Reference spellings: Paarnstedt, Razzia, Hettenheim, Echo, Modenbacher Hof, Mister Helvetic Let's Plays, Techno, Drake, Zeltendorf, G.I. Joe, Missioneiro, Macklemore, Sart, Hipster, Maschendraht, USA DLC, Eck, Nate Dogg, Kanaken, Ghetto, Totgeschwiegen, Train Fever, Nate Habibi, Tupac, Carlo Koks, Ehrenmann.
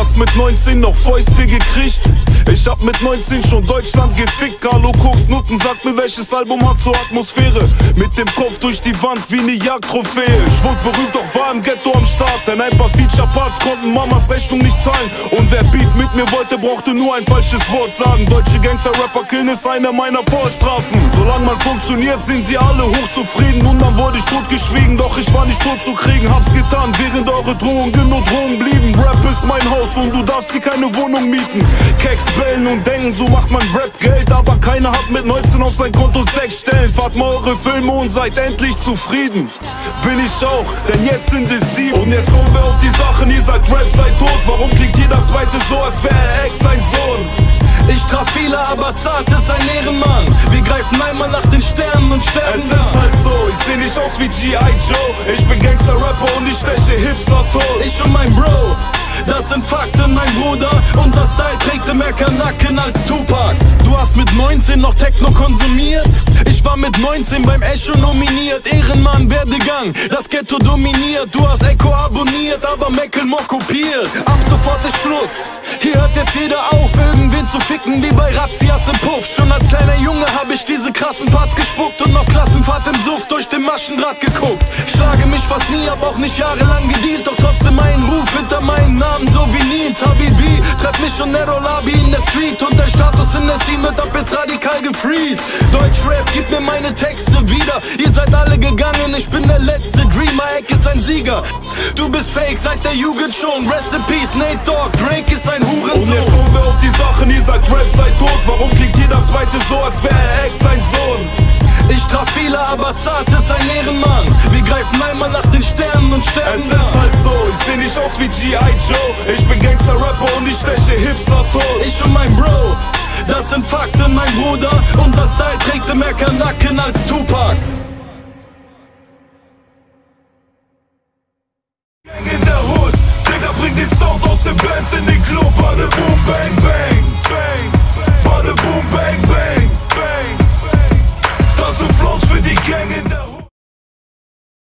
hast mit 19 noch Fäuste gekriegt. Ich hab mit 19 schon Deutschland gefickt. Carlo Koks Nutten sagt mir, welches Album hat so Atmosphäre. Mit dem Kopf durch die Wand wie ne Jagdtrophäe. Ich wurde berühmt, doch war im Ghetto am Start. Denn ein paar Feature-Parts konnten Mamas Rechnung nicht zahlen. Und wer Beef mit mir wollte, brauchte nur ein falsches Wort sagen. Deutsche Gangsterrapper killen ist einer meiner Vorstrafen. Solange man funktioniert, sind sie alle hochzufrieden. Und dann wurde ich totgeschwiegen, doch ich war nicht tot zu kriegen. Hab's getan, während eure Drohungen nur Drohungen blieben. Rap ist mein Haus und du darfst dir keine Wohnung mieten. Keks bellen und denken, so macht man Rap-Geld. Aber keiner hat mit 19 auf sein Konto 6 Stellen. Fahrt mal eure Filme und seid endlich zufrieden. Bin ich auch, denn jetzt sind es 7. Und jetzt kommen wir auf die Sachen, ihr sagt Rap sei tot. Warum klingt jeder Zweite so, als wäre Eck sein Sohn? Ich traf viele, aber Sart ist ein Ehrenmann. Wir greifen einmal nach den Sternen und sterben. Es ist halt so, ich seh nicht aus wie G.I. Joe. Ich bin Gangsterrapper und ich steche Hipster tot. Ich und mein Bro, das sind Fakten, mein Bruder. Unser Style trägte mehr Kanaken als Tupac. Du hast mit 19 noch Techno konsumiert. Ich war mit 19 beim Echo nominiert. Ehrenmann, Werdegang, das Ghetto dominiert. Du hast Echo abonniert, aber Macklemore kopiert. Ab sofort ist Schluss, hier hört jetzt jeder auf, irgendwen zu ficken wie bei Razzias im Puff. Schon als kleiner Junge hab ich diese krassen Parts gespuckt und auf Klassenfahrt im Suff durch den Maschendraht geguckt. Schlage mich fast nie, hab auch nicht jahrelang gedealt, doch trotzdem meinen Ruf hinter meinen Namen, so wie Nate Habibi. Treff Missioneiro Labi in der Street und der Status in der Scene wird ab jetzt radikal gefreezed. Deutschrap, gib mir meine Texte wieder. Ihr seid alle gegangen, ich bin der letzte Dreamer. Eck ist ein Sieger, du bist fake, seit der Jugend schon. Rest in Peace, Nate Dogg, Drake ist ein Hurensohn. Und jetzt kommen wir auf die Sachen, ihr sagt Rap sei tot. Warum klingt jeder Zweite so, als wäre Eck sein Sohn? Ich traf viele, aber Sart ist ein Ehrenmann. Wir greifen einmal nach den Sternen und sterben. Es ist halt so, ich seh nicht aus wie G.I. Joe. Ich bin Gangsterrapper und ich steche Hipster tot. Ich und mein Bro, das sind Fakten, mein Bruder. Unser Style trägte mehr Kanaken als Tupac. Gang in der Hood, Digga, bring den Sound aus den Bands in den Club, alle